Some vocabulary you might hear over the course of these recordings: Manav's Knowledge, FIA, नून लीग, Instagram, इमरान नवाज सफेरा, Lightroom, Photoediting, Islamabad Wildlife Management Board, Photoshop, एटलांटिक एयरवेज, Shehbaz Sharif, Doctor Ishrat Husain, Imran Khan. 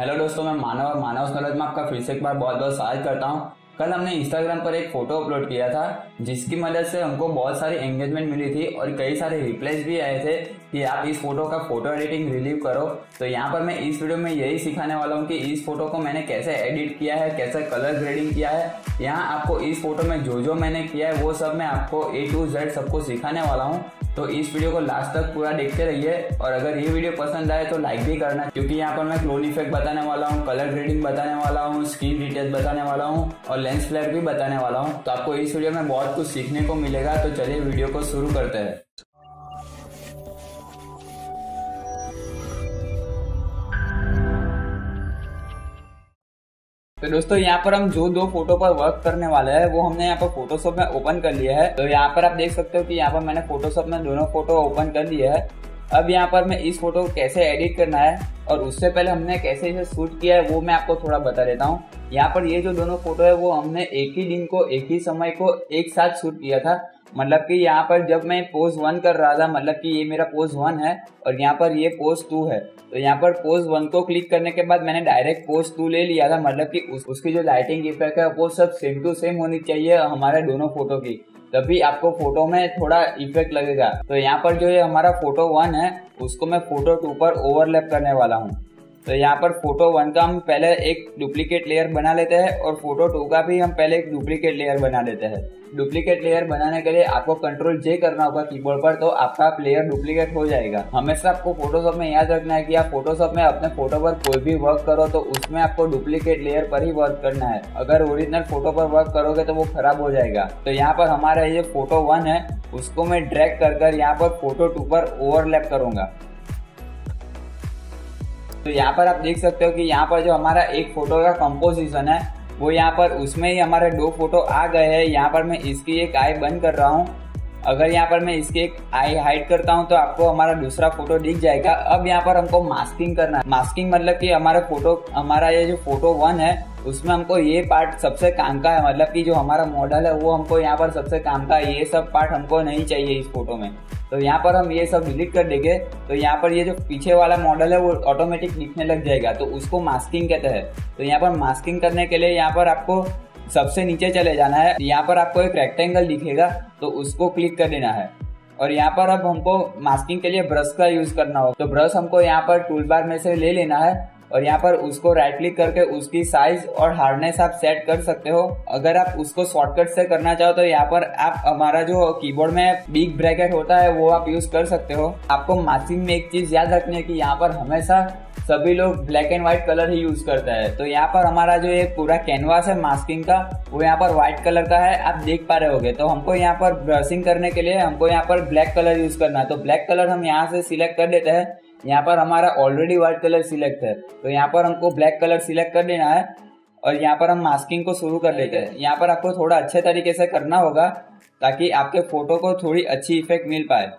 Hello दोस्तों, मैं मानव इस नॉलेज में आपका फिर से एक बार बहुत बहुत स्वागत करता हूं। कल हमने इंस्टाग्राम पर एक फोटो अपलोड किया था जिसकी मदद से हमको बहुत सारी एंगेजमेंट मिली थी और कई सारे रिप्लाइज भी आए थे कि आप इस फोटो का फोटो एडिटिंग रिलीव करो। तो यहाँ पर मैं इस वीडियो में यही सिखाने वाला हूँ कि इस फोटो को मैंने कैसे एडिट किया है, कैसे कलर ग्रेडिंग किया है। यहाँ आपको इस फोटो में जो मैंने किया है वो सब मैं आपको A to Z सबको सिखाने वाला हूँ। तो इस वीडियो को लास्ट तक पूरा देखते रहिए और अगर ये वीडियो पसंद आए तो लाइक भी करना, क्योंकि यहाँ पर मैं क्लोन इफेक्ट बताने वाला हूँ, कलर ग्रेडिंग बताने वाला हूँ, स्किन डिटेल्स बताने वाला हूँ और लेंस फ्लैट भी बताने वाला हूँ। तो आपको इस वीडियो में बहुत कुछ सीखने को मिलेगा। तो चलिए वीडियो को शुरू करते हैं। तो दोस्तों, यहाँ पर हम जो 2 फोटो पर वर्क करने वाले हैं वो हमने यहाँ पर फोटोशॉप में ओपन कर लिया है। तो यहाँ पर आप देख सकते हो कि यहाँ पर मैंने फोटोशॉप में दोनों फोटो ओपन कर लिए है। अब यहाँ पर मैं इस फोटो को कैसे एडिट करना है और उससे पहले हमने कैसे इसे शूट किया है वो मैं आपको थोड़ा बता देता हूँ। यहाँ पर ये जो दोनों फोटो है वो हमने एक ही दिन को, एक ही समय को एक साथ शूट किया था। मतलब कि यहाँ पर जब मैं पोज 1 कर रहा था, मतलब कि ये मेरा पोज 1 है और यहाँ पर ये पोज 2 है। तो यहाँ पर पोज 1 को क्लिक करने के बाद मैंने डायरेक्ट पोज 2 ले लिया था। मतलब कि उसकी जो लाइटिंग इफेक्ट है वो सब सेम टू सेम होनी चाहिए हमारे दोनों फोटो की, तभी आपको फोटो में थोड़ा इफेक्ट लगेगा। तो यहाँ पर जो ये हमारा फोटो 1 है उसको मैं फोटो 2 पर ओवरलैप करने वाला हूँ। तो यहाँ पर फोटो 1 का हम पहले एक डुप्लीकेट लेयर बना लेते हैं और फोटो 2 का भी हम पहले एक डुप्लीकेट लेयर बना लेते हैं। डुप्लीकेट लेयर बनाने के लिए आपको कंट्रोल J करना होगा कीबोर्ड पर, तो आपका लेयर डुप्लीकेट हो जाएगा। हमेशा आपको फोटोशॉप में याद रखना है कि आप फोटोशॉप में अपने फोटो पर कोई भी वर्क करो तो उसमें आपको डुप्लीकेट लेयर पर ही वर्क करना है। अगर ओरिजिनल फोटो पर वर्क करोगे तो वो खराब हो जाएगा। तो यहाँ पर हमारा ये फोटो 1 है उसको मैं ड्रैग कर यहाँ पर फोटो 2 पर ओवरलैप करूंगा। तो यहाँ पर आप देख सकते हो कि यहाँ पर जो हमारा एक फोटो का कंपोजिशन है वो यहाँ पर उसमें ही हमारे 2 फोटो आ गए हैं। यहाँ पर मैं इसकी एक आई बंद कर रहा हूँ। अगर यहाँ पर मैं इसकी एक आई हाइड करता हूँ तो आपको हमारा दूसरा फोटो दिख जाएगा। अब यहाँ पर हमको मास्किंग करना है। मास्किंग मतलब कि हमारा ये जो फोटो 1 है उसमें हमको ये पार्ट सबसे काम का है। मतलब कि जो हमारा मॉडल है वो हमको यहाँ पर सबसे काम का है, ये सब पार्ट हमको नहीं चाहिए इस फोटो में। तो यहाँ पर हम ये सब डिलीट कर देंगे। तो यहाँ पर ये जो पीछे वाला मॉडल है वो ऑटोमेटिक दिखने लग जाएगा, तो उसको मास्किंग कहते हैं। तो यहाँ पर मास्किंग करने के लिए यहाँ पर आपको सबसे नीचे चले जाना है। यहाँ पर आपको एक रेक्टेंगल दिखेगा तो उसको क्लिक कर देना है। और यहाँ पर अब हमको मास्किंग के लिए ब्रश का यूज करना होगा। तो ब्रश हमको यहाँ पर टूल बार में से ले लेना है और यहाँ पर उसको राइट क्लिक करके उसकी साइज और हार्डनेस आप सेट कर सकते हो। अगर आप उसको शॉर्टकट से करना चाहो तो यहाँ पर आप हमारा जो कीबोर्ड में बिग ब्रैकेट होता है वो आप यूज कर सकते हो। आपको मास्किंग में एक चीज याद रखनी है कि यहाँ पर हमेशा सभी लोग ब्लैक एंड व्हाइट कलर ही यूज करता है। तो यहाँ पर हमारा जो ये पूरा कैनवास है मास्किंग का वो यहाँ पर व्हाइट कलर का है, आप देख पा रहे होगे। तो हमको यहाँ पर ब्रशिंग करने के लिए हमको यहाँ पर ब्लैक कलर यूज करना है। तो ब्लैक कलर हम यहाँ से सिलेक्ट कर देते हैं। यहाँ पर हमारा ऑलरेडी व्हाइट कलर सिलेक्ट है तो यहाँ पर हमको ब्लैक कलर सिलेक्ट कर देना है और यहाँ पर हम मास्किंग को शुरू कर लेते हैं। यहाँ पर आपको थोड़ा अच्छे तरीके से करना होगा ताकि आपके फोटो को थोड़ी अच्छी इफेक्ट मिल पाए।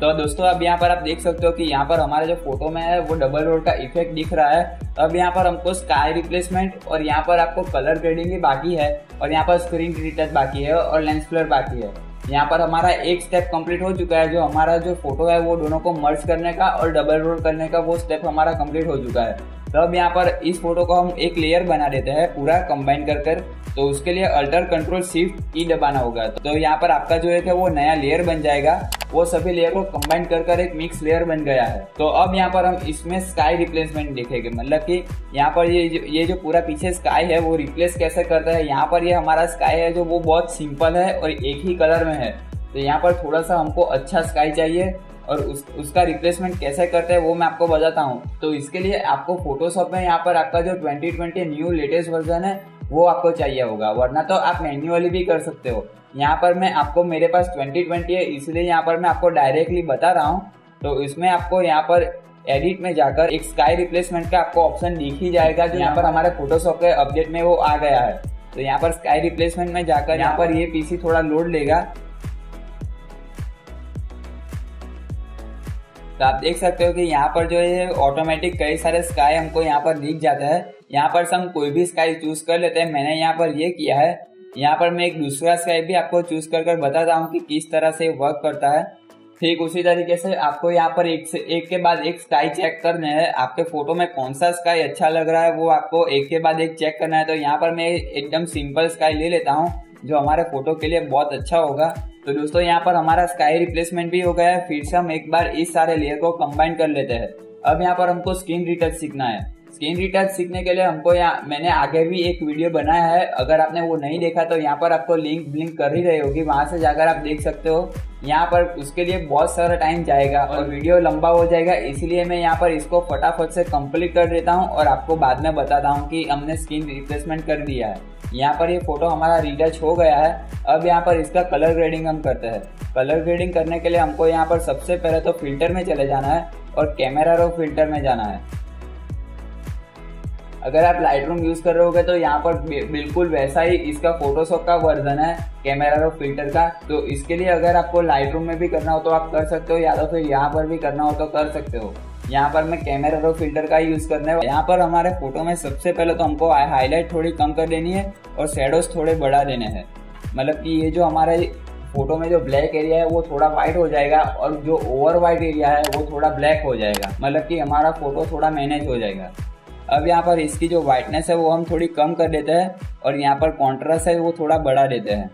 तो दोस्तों, अब यहाँ पर आप देख सकते हो कि यहाँ पर हमारे जो फोटो में है वो डबल रोड का इफेक्ट दिख रहा है। अब यहाँ पर हमको स्काई रिप्लेसमेंट और यहाँ पर आपको कलर ग्रेडिंग भी बाकी है और यहाँ पर स्क्रीन डिटेल्स बाकी है और लेंस फ्लैट बाकी है। यहाँ पर हमारा एक स्टेप कंप्लीट हो चुका है। जो हमारा जो फोटो है वो दोनों को मर्ज करने का और डबल रोड करने का वो स्टेप हमारा कंप्लीट हो चुका है। तो अब यहाँ पर इस फोटो को हम एक लेयर बना देते हैं पूरा कंबाइन कर कर। तो उसके लिए अल्टर कंट्रोल Shift E दबाना होगा। तो यहाँ पर आपका जो है वो नया लेयर बन जाएगा। वो सभी लेयर को कंबाइन कर कर एक मिक्स लेयर बन गया है। तो अब यहाँ पर हम इसमें स्काई रिप्लेसमेंट देखेंगे। मतलब कि यहाँ पर ये जो पूरा पीछे स्काई है वो रिप्लेस कैसे करता है। यहाँ पर ये हमारा स्काई है जो वो बहुत सिंपल है और एक ही कलर में है। तो यहाँ पर थोड़ा सा हमको अच्छा स्काई चाहिए और उसका रिप्लेसमेंट कैसे करते हैं वो मैं आपको बताता हूँ। तो इसके लिए आपको फोटोशॉप में यहाँ पर आपका जो 2020 न्यू लेटेस्ट वर्जन है वो आपको चाहिए होगा, वरना तो आप मैन्युअली भी कर सकते हो। यहाँ पर मैं आपको, मेरे पास 2020 है इसलिए यहाँ पर मैं आपको डायरेक्टली बता रहा हूँ। तो इसमें आपको यहाँ पर एडिट में जाकर एक स्काई रिप्लेसमेंट का आपको ऑप्शन दिख ही जाएगा कि यहाँ पर हमारे फोटोशॉप के अपडेट में वो आ गया है। तो यहाँ पर स्काई रिप्लेसमेंट में जाकर यहाँ पर ये पीसी थोड़ा लोड लेगा। तो आप देख सकते हो कि यहाँ पर जो है ऑटोमेटिक कई सारे स्काई हमको यहाँ पर दिख जाता है। यहाँ पर हम कोई भी स्काई चूज कर लेते हैं। मैंने यहाँ पर ये किया है। यहाँ पर मैं एक दूसरा स्काई भी आपको चूज कर कर बताता हूँ कि किस तरह से वर्क करता है। ठीक उसी तरीके से आपको यहाँ पर एक से एक के बाद एक स्काई चेक करना है। आपके फोटो में कौन सा स्काई अच्छा लग रहा है वो आपको एक के बाद एक चेक करना है। तो यहाँ पर मैं एकदम सिंपल स्काई ले लेता हूँ जो हमारे फोटो के लिए बहुत अच्छा होगा। तो दोस्तों यहाँ पर हमारा स्काई रिप्लेसमेंट भी हो गया है। फिर से हम एक बार इस सारे लेयर को कंबाइन कर लेते हैं। अब यहाँ पर हमको स्किन रिटच सीखना है। स्किन रिटच सीखने के लिए हमको यहाँ मैंने आगे भी एक वीडियो बनाया है, अगर आपने वो नहीं देखा तो यहाँ पर आपको लिंक ब्लिंक कर ही रही होगी, वहां से जाकर आप देख सकते हो। यहाँ पर उसके लिए बहुत सारा टाइम जाएगा और वीडियो लंबा हो जाएगा, इसलिए मैं यहाँ पर इसको फटाफट से कंप्लीट कर देता हूँ और आपको बाद में बताता हूँ कि हमने स्किन रिप्लेसमेंट कर दिया है। यहाँ पर ये फोटो हमारा रिटच हो गया है। अब यहाँ पर इसका कलर ग्रेडिंग हम करते हैं। कलर ग्रेडिंग करने के लिए हमको यहाँ पर सबसे पहले तो फिल्टर में चले जाना है और कैमरा रो फिल्टर में जाना है। अगर आप लाइटरूम यूज कर रहे होगे तो यहाँ पर बिल्कुल वैसा ही इसका फोटोशॉप का वर्जन है कैमरा रो फिल्टर का। तो इसके लिए अगर आपको लाइटरूम में भी करना हो तो आप कर सकते हो, या तो फिर यहाँ पर भी करना हो तो कर सकते हो। यहाँ पर मैं कैमरा रो फिल्टर का यूज करने वाला हूं। यहाँ पर हमारे फोटो में सबसे पहले तो हमको हाईलाइट थोड़ी कम कर देनी है और शेडोज थोड़े बढ़ा देने हैं, मतलब कि ये जो हमारे फोटो में जो ब्लैक एरिया है वो थोड़ा वाइट हो जाएगा और जो ओवर वाइट एरिया है वो थोड़ा ब्लैक हो जाएगा, मतलब कि हमारा फोटो थोड़ा मैनेज हो जाएगा। अब यहाँ पर इसकी जो वाइटनेस है वो हम थोड़ी कम कर देते हैं और यहाँ पर कॉन्ट्रास्ट है वो थोड़ा बढ़ा देते हैं।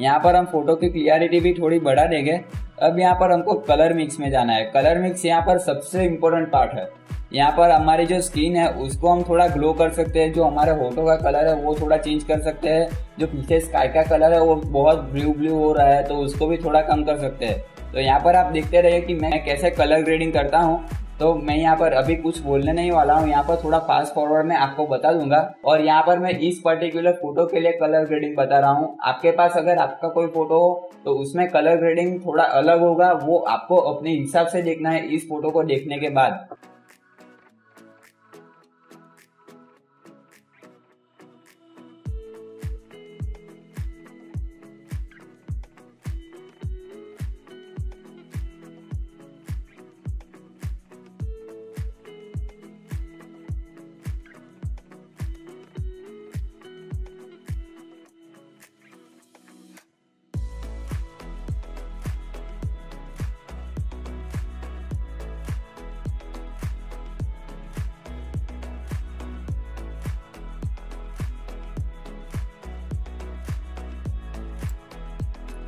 यहाँ पर हम फोटो की क्लियरिटी भी थोड़ी बढ़ा देंगे। अब यहाँ पर हमको कलर मिक्स में जाना है। कलर मिक्स यहाँ पर सबसे इम्पोर्टेंट पार्ट है। यहाँ पर हमारी जो स्किन है उसको हम थोड़ा ग्लो कर सकते हैं, जो हमारे होठों का कलर है वो थोड़ा चेंज कर सकते हैं, जो पीछे स्काई का कलर है वो बहुत ब्लू ब्लू हो रहा है तो उसको भी थोड़ा कम कर सकते हैं। तो यहाँ पर आप देखते रहिए कि मैं कैसे कलर ग्रेडिंग करता हूँ। तो मैं यहाँ पर अभी कुछ बोलने नहीं वाला हूँ, यहाँ पर थोड़ा फास्ट फॉरवर्ड में आपको बता दूंगा। और यहाँ पर मैं इस पर्टिकुलर फोटो के लिए कलर ग्रेडिंग बता रहा हूँ। आपके पास अगर आपका कोई फोटो हो तो उसमें कलर ग्रेडिंग थोड़ा अलग होगा, वो आपको अपने हिसाब से देखना है इस फोटो को देखने के बाद।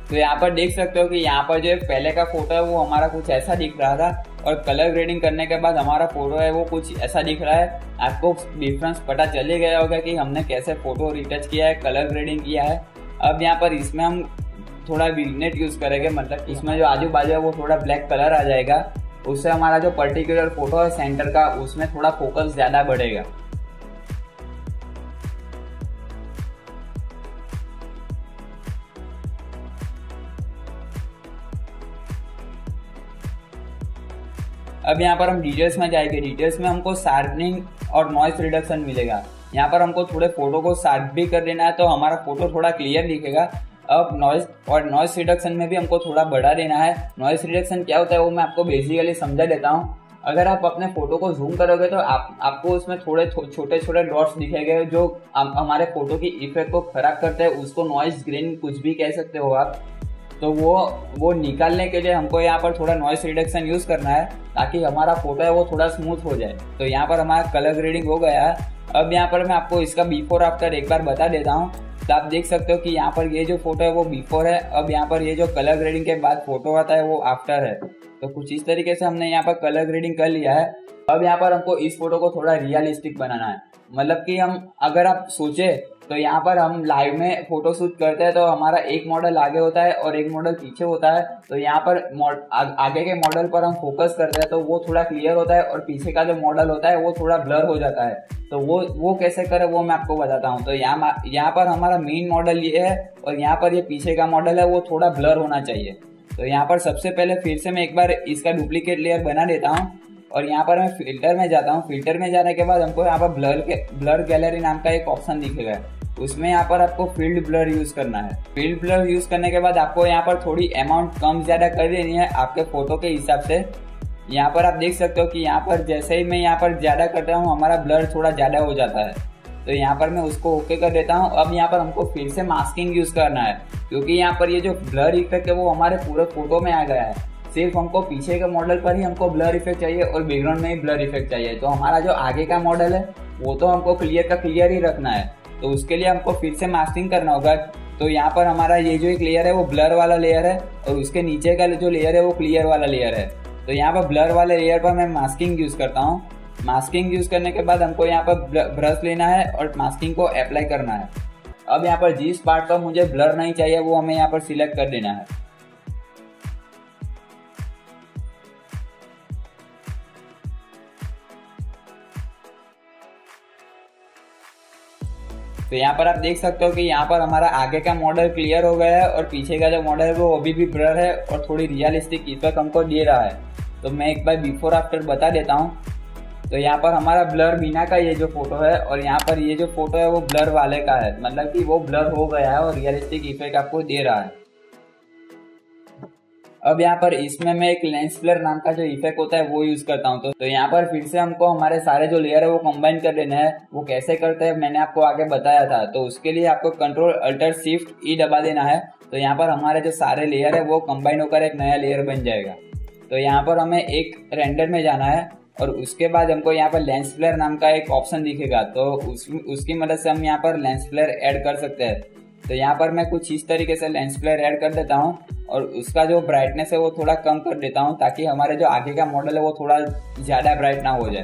तो यहाँ पर देख सकते हो कि यहाँ पर जो पहले का फोटो है वो हमारा कुछ ऐसा दिख रहा था और कलर ग्रेडिंग करने के बाद हमारा फोटो है वो कुछ ऐसा दिख रहा है। आपको डिफरेंस पता चले गया होगा कि हमने कैसे फोटो रिटच किया है, कलर ग्रेडिंग किया है। अब यहाँ पर इसमें हम थोड़ा विग्नेट यूज करेंगे, मतलब इसमें जो आजू बाजू है वो थोड़ा ब्लैक कलर आ जाएगा, उससे हमारा जो पर्टिकुलर फोटो है सेंटर का उसमें थोड़ा फोकस ज़्यादा बढ़ेगा। अब यहाँ पर हम डिटेल्स में जाएंगे। डिटेल्स में हमको शार्पनिंग और नॉइस रिडक्शन मिलेगा। यहाँ पर हमको थोड़े फोटो को शार्प भी कर देना है तो हमारा फोटो थोड़ा क्लियर दिखेगा। अब नॉइस और नॉइस रिडक्शन में भी हमको थोड़ा बढ़ा देना है। नॉइस रिडक्शन क्या होता है वो मैं आपको बेसिकली समझा देता हूँ। अगर आप अपने फोटो को जूम करोगे तो आपको उसमें थोड़े छोटे छोटे डॉट्स दिखेंगे जो हमारे फोटो की इफेक्ट को खराब करते हैं, उसको नॉइस ग्रेन कुछ भी कह सकते हो आप। तो वो निकालने के लिए हमको यहाँ पर थोड़ा नॉइस रिडक्शन यूज़ करना है ताकि हमारा फोटो है वो थोड़ा स्मूथ हो जाए। तो यहाँ पर हमारा कलर ग्रेडिंग हो गया है। अब यहाँ पर मैं आपको इसका बिफोर आफ्टर एक बार बता देता हूँ। तो आप देख सकते हो कि यहाँ पर ये जो फोटो है वो बिफोर है। अब यहाँ पर ये जो कलर ग्रेडिंग के बाद फोटो आता है वो आफ्टर है। तो कुछ इस तरीके से हमने यहाँ पर कलर ग्रेडिंग कर लिया है। अब यहाँ पर हमको इस फोटो को थोड़ा रियलिस्टिक बनाना है, मतलब कि हम अगर आप सोचें तो यहाँ पर हम लाइव में फोटो शूट करते हैं तो हमारा एक मॉडल आगे होता है और एक मॉडल पीछे होता है। तो यहाँ पर आगे के मॉडल पर हम फोकस करते हैं तो वो थोड़ा क्लियर होता है और पीछे का जो मॉडल होता है वो थोड़ा ब्लर हो जाता है। तो वो कैसे करें वो मैं आपको बताता हूँ। तो यहाँ पर हमारा मेन मॉडल ये है और यहाँ पर ये पीछे का मॉडल है वो थोड़ा ब्लर होना चाहिए। तो यहाँ पर सबसे पहले फिर से मैं एक बार इसका डुप्लीकेट लेयर बना देता हूँ और यहाँ पर मैं फिल्टर में जाता हूँ। फिल्टर में जाने के बाद हमको यहाँ पर ब्लर गैलरी नाम का एक ऑप्शन दिखेगा, उसमें यहाँ पर आपको फील्ड ब्लर यूज़ करना है। फील्ड ब्लर यूज़ करने के बाद आपको यहाँ पर थोड़ी अमाउंट कम ज़्यादा कर देनी है आपके फ़ोटो के हिसाब से। यहाँ पर आप देख सकते हो कि यहाँ पर जैसे ही मैं यहाँ पर ज़्यादा करता हूँ हमारा ब्लर थोड़ा ज़्यादा हो जाता है, तो यहाँ पर मैं उसको ओके कर देता हूँ। अब यहाँ पर हमको फिर से मास्किंग यूज़ करना है क्योंकि यहाँ पर ये जो ब्लर इफेक्ट है वो हमारे पूरे फोटो में आ गया है, सिर्फ हमको पीछे के मॉडल पर ही हमको ब्लर इफेक्ट चाहिए और बैकग्राउंड में ही ब्लर इफेक्ट चाहिए। तो हमारा जो आगे का मॉडल है वो तो हमको क्लियर का क्लियर ही रखना है, तो उसके लिए हमको फिर से मास्किंग करना होगा। तो यहाँ पर हमारा ये जो एक लेयर है वो ब्लर वाला लेयर है और उसके नीचे का जो लेयर है वो क्लियर वाला लेयर है। तो यहाँ पर ब्लर वाले लेयर पर मैं मास्किंग यूज़ करता हूँ। मास्किंग यूज़ करने के बाद हमको यहाँ पर ब्रश लेना है और मास्किंग को अप्लाई करना है। अब यहाँ पर जिस पार्ट पर मुझे ब्लर नहीं चाहिए वो हमें यहाँ पर सिलेक्ट कर देना है। तो यहाँ पर आप देख सकते हो कि यहाँ पर हमारा आगे का मॉडल क्लियर हो गया है और पीछे का जो मॉडल है वो अभी भी ब्लर है और थोड़ी रियलिस्टिक इफेक्ट हमको दे रहा है। तो मैं एक बार बिफोर आफ्टर बता देता हूँ। तो यहाँ पर हमारा ब्लर बिना का ये जो फोटो है और यहाँ पर ये जो फोटो है वो ब्लर वाले का है, मतलब कि वो ब्लर हो गया है और रियलिस्टिक इफेक्ट आपको दे रहा है। अब यहाँ पर इसमें मैं एक लेंस ब्लर नाम का जो इफेक्ट होता है वो यूज़ करता हूँ। तो यहाँ पर फिर से हमको हमारे सारे जो लेयर है वो कंबाइन कर देना है। वो कैसे करते हैं मैंने आपको आगे बताया था, तो उसके लिए आपको कंट्रोल अल्टर शिफ्ट ई दबा देना है। तो यहाँ पर हमारे जो सारे लेयर है वो कंबाइन होकर एक नया लेयर बन जाएगा। तो यहाँ पर हमें एक रेंडर में जाना है और उसके बाद हमको यहाँ पर लेंस ब्लर नाम का एक ऑप्शन दिखेगा, तो उसकी मदद से हम यहाँ पर लेंस ब्लर ऐड कर सकते हैं। तो यहाँ पर मैं कुछ इस तरीके से लेंस ब्लर ऐड कर देता हूँ और उसका जो ब्राइटनेस है वो थोड़ा कम कर देता हूँ ताकि हमारे जो आगे का मॉडल है वो थोड़ा ज़्यादा ब्राइट ना हो जाए।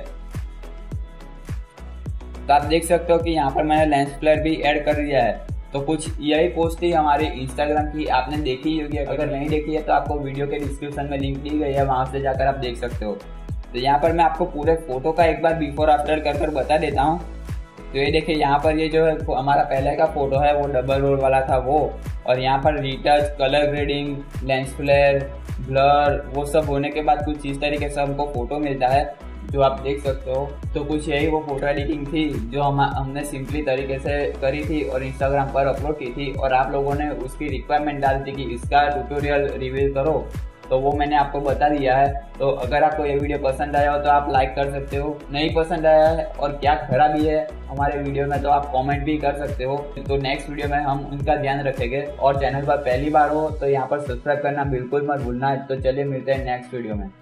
तो आप देख सकते हो कि यहाँ पर मैंने लेंस फ्लेयर भी ऐड कर दिया है। तो कुछ यही पोस्ट थी हमारे इंस्टाग्राम की, आपने देखी होगी, अगर नहीं देखी है तो आपको वीडियो के डिस्क्रिप्शन में लिंक दी गई है, वहाँ से जाकर आप देख सकते हो। तो यहाँ पर मैं आपको पूरे फोटो का एक बार बिफोर आफ्टर कर कर बता देता हूँ। तो ये देखिए यहाँ पर ये जो है हमारा पहले का फोटो है वो डबल रोल वाला था वो, और यहाँ पर retouch, colour grading, lens flare, blur वो सब होने के बाद कुछ इस तरीके से हमको फ़ोटो मिलता है जो आप देख सकते हो। तो कुछ यही वो फोटो एडिटिंग थी जो हमने सिंपली तरीके से करी थी और इंस्टाग्राम पर अपलोड की थी, और आप लोगों ने उसकी रिक्वायरमेंट डाल दी कि इसका ट्यूटोरियल रिव्यू करो, तो वो मैंने आपको बता दिया है। तो अगर आपको ये वीडियो पसंद आया हो तो आप लाइक कर सकते हो, नहीं पसंद आया है और क्या खराबी है हमारे वीडियो में तो आप कमेंट भी कर सकते हो। तो नेक्स्ट वीडियो में हम उनका ध्यान रखेंगे। और चैनल पर पहली बार हो तो यहाँ पर सब्सक्राइब करना बिल्कुल मत भूलना। तो चलिए मिलते हैं नेक्स्ट वीडियो में।